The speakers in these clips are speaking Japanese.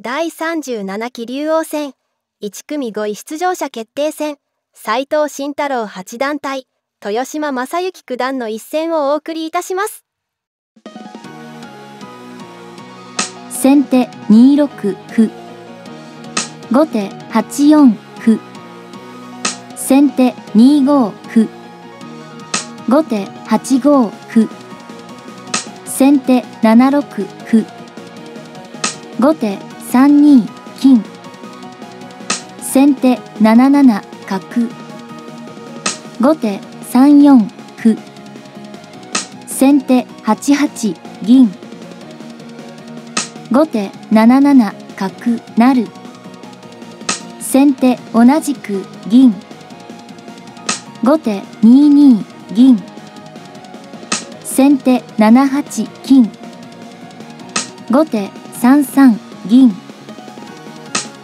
第37期竜王戦1組5位出場者決定戦、斎藤慎太郎八段対豊島将之九段の一戦をお送りいたします。先手2六歩、後手8四歩、先手2五歩、後手8五歩、先手7六歩、後手3二金、先手7七角、後手3四歩、先手8八銀、後手7七角成、先手同じく銀、後手2二銀、先手7八金、後手3三銀、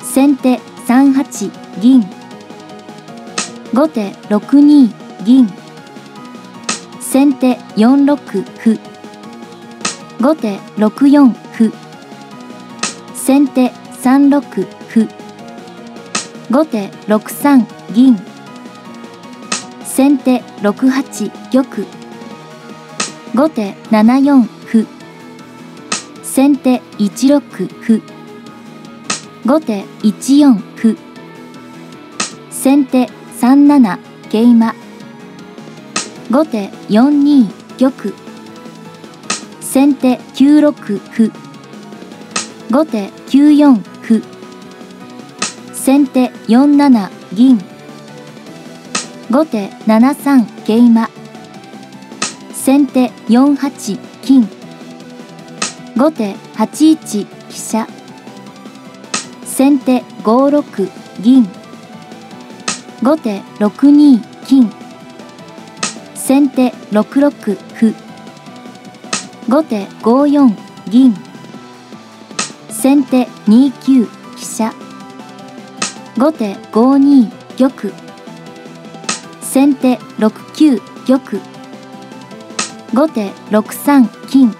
先手3八銀、後手6二銀、先手4六歩、後手6四歩、先手3六歩、後手6三銀、先手6八玉、後手7四歩、先手1六歩、後手1四歩、先手3七桂馬、後手4二玉、先手9六歩、後手9四歩、先手4七銀、後手7三桂馬、先手4八金、後手8一飛車、先手5六銀、後手6二金、先手6六歩、後手5四銀、先手2九飛車、後手5二玉、先手6九玉、後手6三金、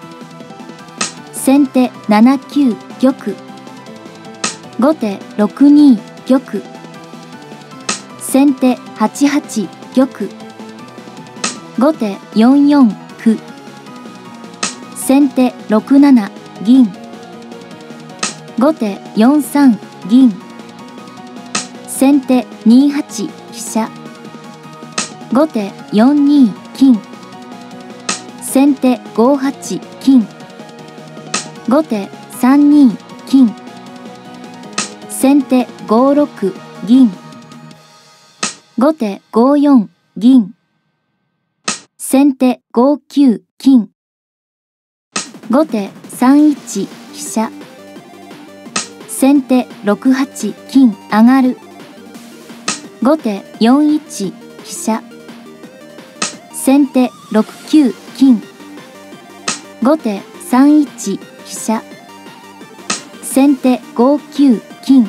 先手7九玉、後手6二玉、先手8八玉、後手4四歩、先手6七銀、後手4三銀、先手2八飛車、後手4二金、先手5八金、後手3二金、先手5六銀、後手5四銀、先手5九金、後手3一飛車、先手6八金上がる、後手4一飛車、先手6九金、後手3一飛車、先手5九金、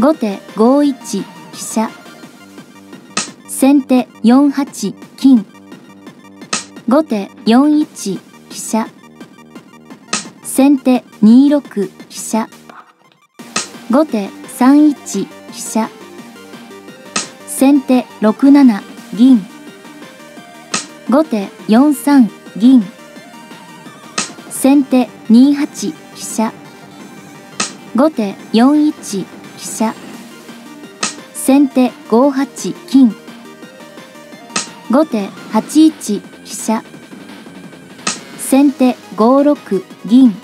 後手5一飛車、先手4八金、後手4一飛車、先手2六飛車、後手3一飛車、先手6七銀、後手4三銀、先手2八飛車、後手4一飛車、先手5八金、後手8一飛車、先手5六銀、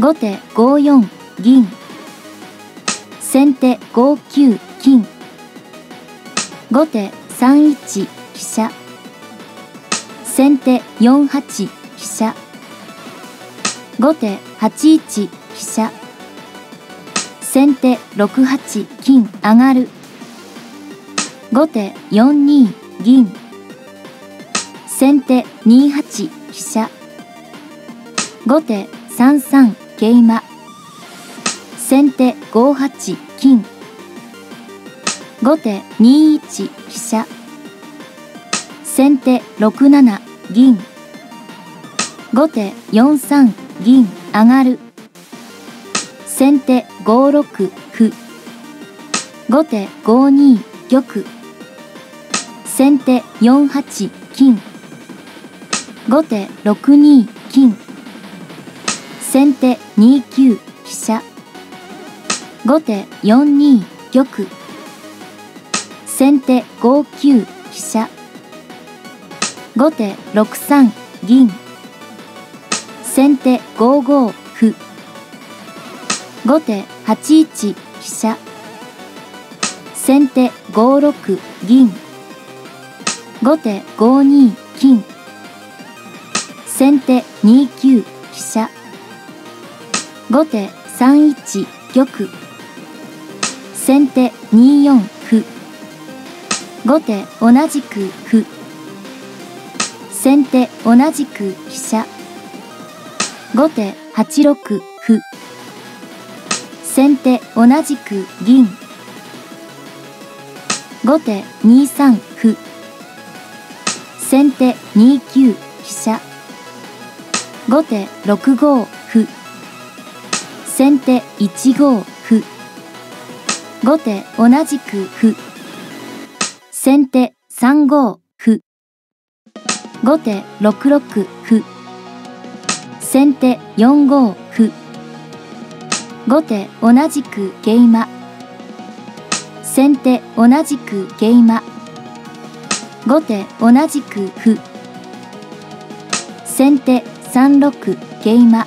後手5四銀、先手5九金、後手3一飛車、先手4八飛車、後手8一飛車、先手6八金上がる、後手4二銀、先手2八飛車、後手3三桂馬、先手5八金、後手2一飛車、先手6七銀、後手4三銀上がる。先手5六歩。後手5二玉。先手4八金。後手6二金。先手2九飛車。後手4二玉。先手5九飛車。後手6三銀。先手5五歩。後手8一飛車。先手5六銀。後手5二金。先手2九飛車。後手3一玉。先手2四歩。後手同じく歩。先手同じく飛車。後手8六歩。先手同じく銀。後手2三歩。先手2九飛車。後手6五歩。先手1五歩。後手同じく歩。先手3五歩。後手6六歩。先手4五歩。後手同じく桂馬。先手同じく桂馬。後手同じく歩。先手3六桂馬。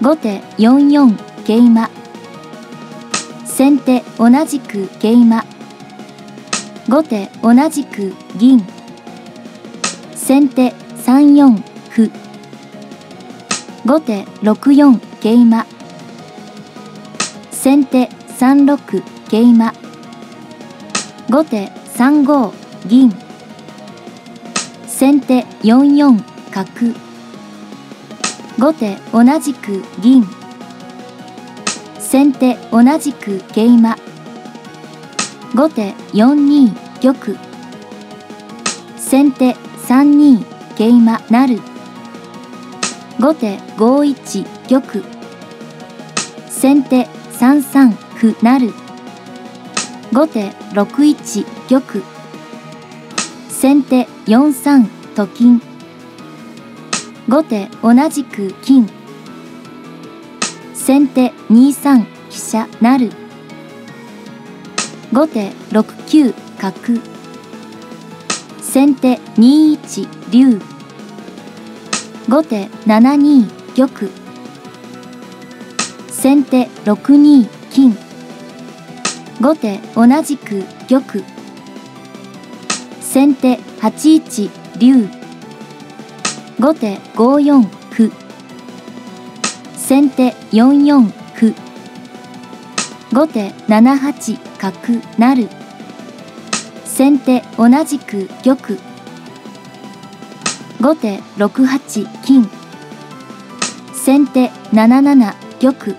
後手4四桂馬。先手同じく桂馬。後手同じく銀。先手3四歩。後手6四桂馬。先手3六桂馬。後手3五銀。先手4四角。後手同じく銀。先手同じく桂馬。後手4二玉。先手3二桂馬成。後手5一玉。先手3三歩成。後手6一玉。先手4三と金。後手同じく金。先手2三飛車成。後手6九角。先手2一竜。後手7二玉。先手6二金。後手同じく玉。先手8一竜。後手5四歩。先手4四歩。後手7八角成。先手同じく玉。後手6八金。先手7七玉。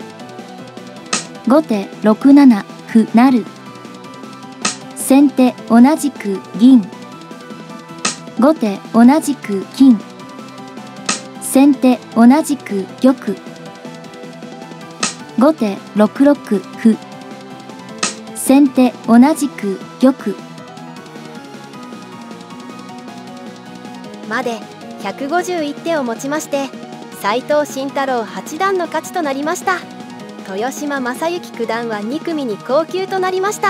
後手6七歩成。先手同じく銀。後手同じく金。先手同じく玉。後手6六歩。先手同じく玉まで151手をもちまして斎藤慎太郎八段の勝ちとなりました。豊島将之九段は2組に降級となりました。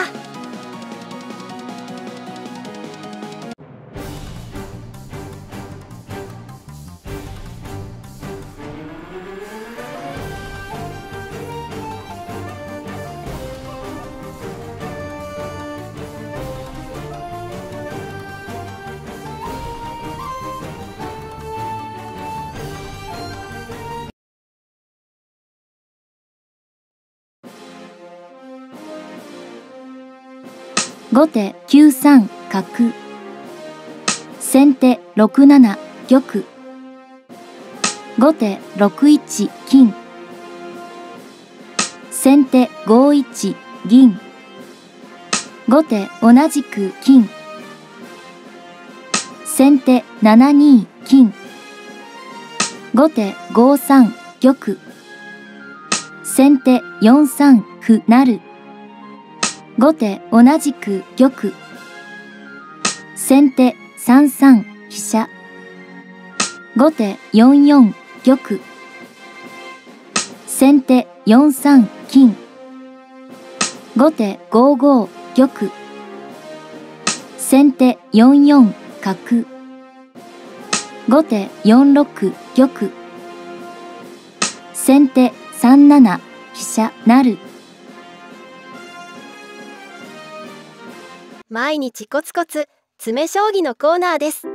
後手9三角。先手6七玉。後手6一金。先手5一銀。後手同じく金。先手7二金。後手5三玉。先手4三歩成。後手同じく玉。先手3三飛車。後手4四玉。先手4三金。後手5五玉。先手4四角。後手4六玉。先手3七飛車成。毎日コツコツ詰将棋のコーナーです。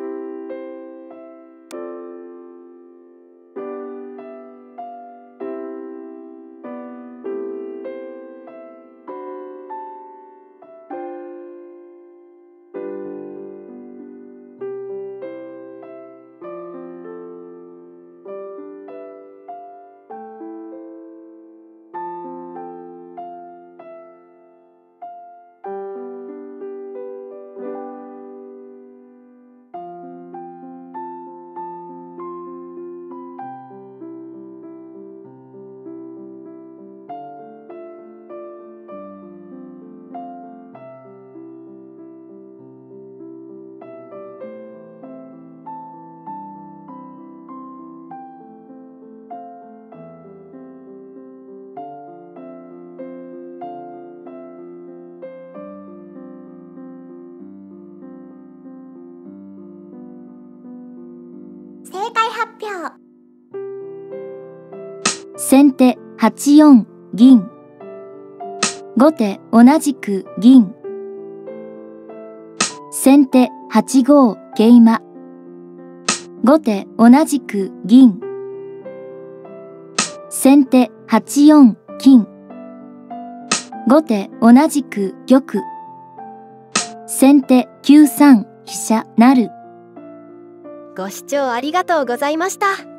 先手8四銀。後手同じく銀。先手8五桂馬。後手同じく銀。先手8四金。後手同じく玉。先手9三飛車成。ご視聴ありがとうございました。